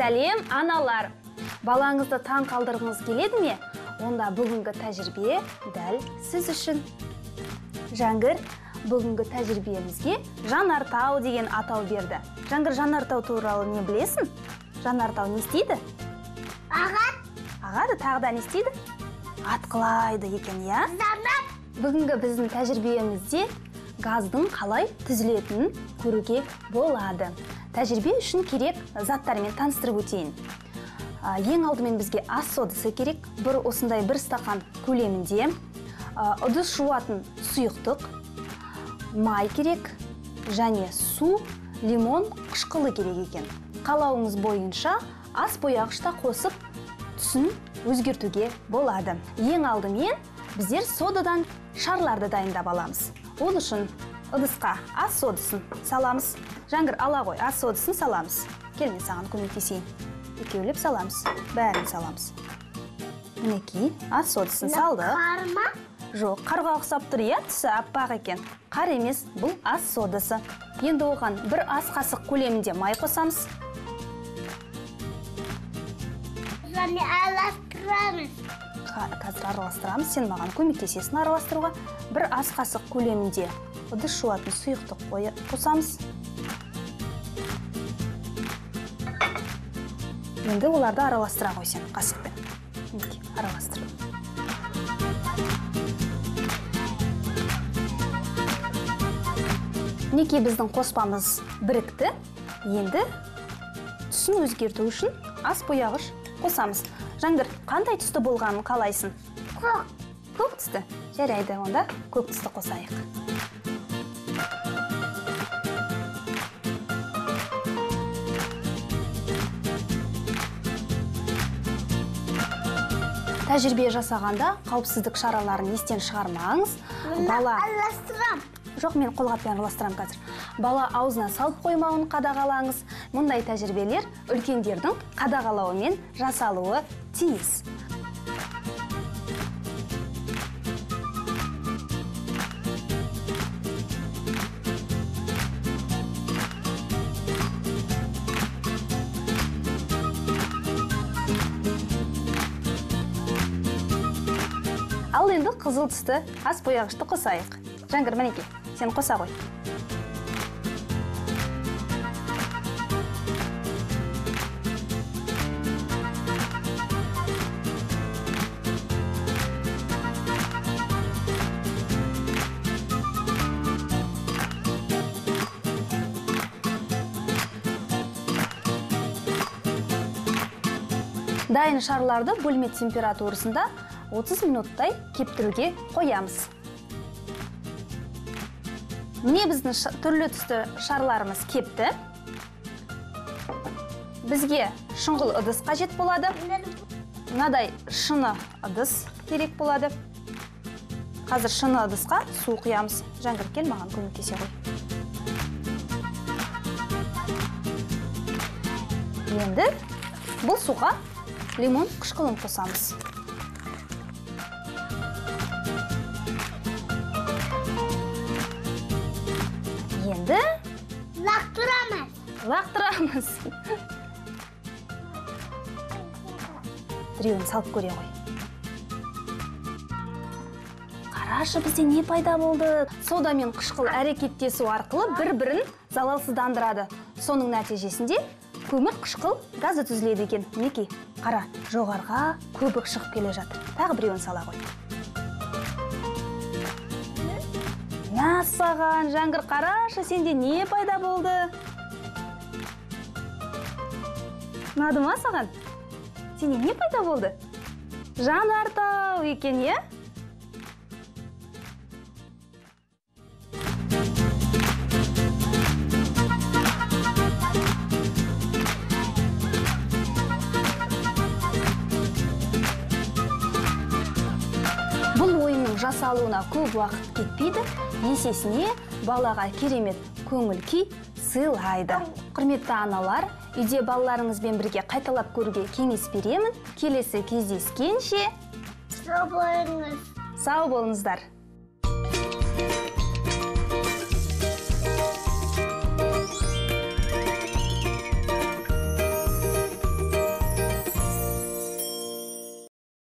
Сәлем, аналар! Балаңызды таң қалдырғыңыз келеді ме? Онда бүгінгі тәжірибе дәл сіз үшін. Жәңгір бүгінгі тәжірибемізге Жан артау деген атау берді. Жәңгір, Жан артау туралы не білесің? Жан артау не істейді? Ағады. Ағады, тағы да не істейді? Атқылайды екен, я? Жанат! Бүгінгі біздің тәжірибемізде газдың қалай түзілетінін көруге болады. Тәжірибе үшін керек заттармен таныстырып өтейін. Ең алдымен бізге ас содасы керек. Бір осындай бір стақан көлемінде ыдыс жуатын сұйықтық, май керек, және су, лимон қышқылы керек екен. Қалауыңыз бойынша ас бояғышта қосып түсін өзгертуге болады. Ең алдымен біздер содадан шарларды дайындап аламыз. Ол үшін ыдысқа ас содасын саламыз. Жаңғыр, ала ғой, ас содасын саламыз. Кел, мен саған көмектесейін. Екеулеп саламыз, бәрін саламыз. Мінекей, ас содасын салды. Қар ма? Жоқ, қарға ұқсап тұр, иә, түсі аппақ екен. Қар емес, бұл ас содасы. Енді оған бір ас қасық көлемінде май қосамыз. Және аластырамыз. Қазір араластырамыз. Сен маған көмектесесін араластыруға. Бір ас қасық көлемінде ыдыс жуатын сұйықтық қосамыз. Енді оларды араластыра ғой сен қасықпен. Араластыр. Мінекей, біздің қоспамыз бірікті. Енді түсін өзгерту үшін ас бояғыш қосамыз. Жаңғыр, қандай түсті болғанын қалайсың? Көк. Көк түсті? Жарайды, онда көк түсті қосайық. Тәжірибе жасағанда қауіпсіздік шараларын естен шығармаңыз. Бала... Аластырам. Жоқ, мен қолғаппен араластырам қазір. Бала аузына салып қоймауын қадағалаңыз. Мұндай тәжірибелер үлкендердің қадағалауымен жасалуы тиіс. Ал енді қызыл түсті ас бояғышты қосайық. Жаңғыр, мәнеке, сен қоса қой. Дайын шарларды бөлме температурасында 30 минуттай кептіруге қоямыз. Міне біздің түрлі түсті шарларымыз кепті. Бізге шұңғыл ыдыс қажет болады. Мынадай шыны ыдыс керек болады. Қазір шыны ыдысқа су құямыз. Жаңғыр, кел, маған көмектесе ғой. Енді бұл суға лимон қышқылын қосамыз. Енді... Лақтырамыз. Лақтырамыз. Біреуін салып көре ғой. Қарашы, бізде не пайда болды? Сода мен қышқыл әрекеттесу арқылы бір-бірін залалсыздандырады. Соның нәтижесінде көмір қышқыл газы түзіледі екен. Мінекей, қара, жоғарға көбік шығып келе жатыр. Тағы біреуін сала қой. Насаған, Жаңғыр, қарашы, сенде не пайда болды? Нады ма саған? Сенде не пайда болды? Жан артау екен, е? Жасалуына көп уақыт кетпейді, есесіне балаға керемет көңіл-күй сыйлайды. Құрметті аналар, үйде балаларыңызбен бірге қайталап көруге кеңес беремін. Келесі кездескенше сау болыңыздар.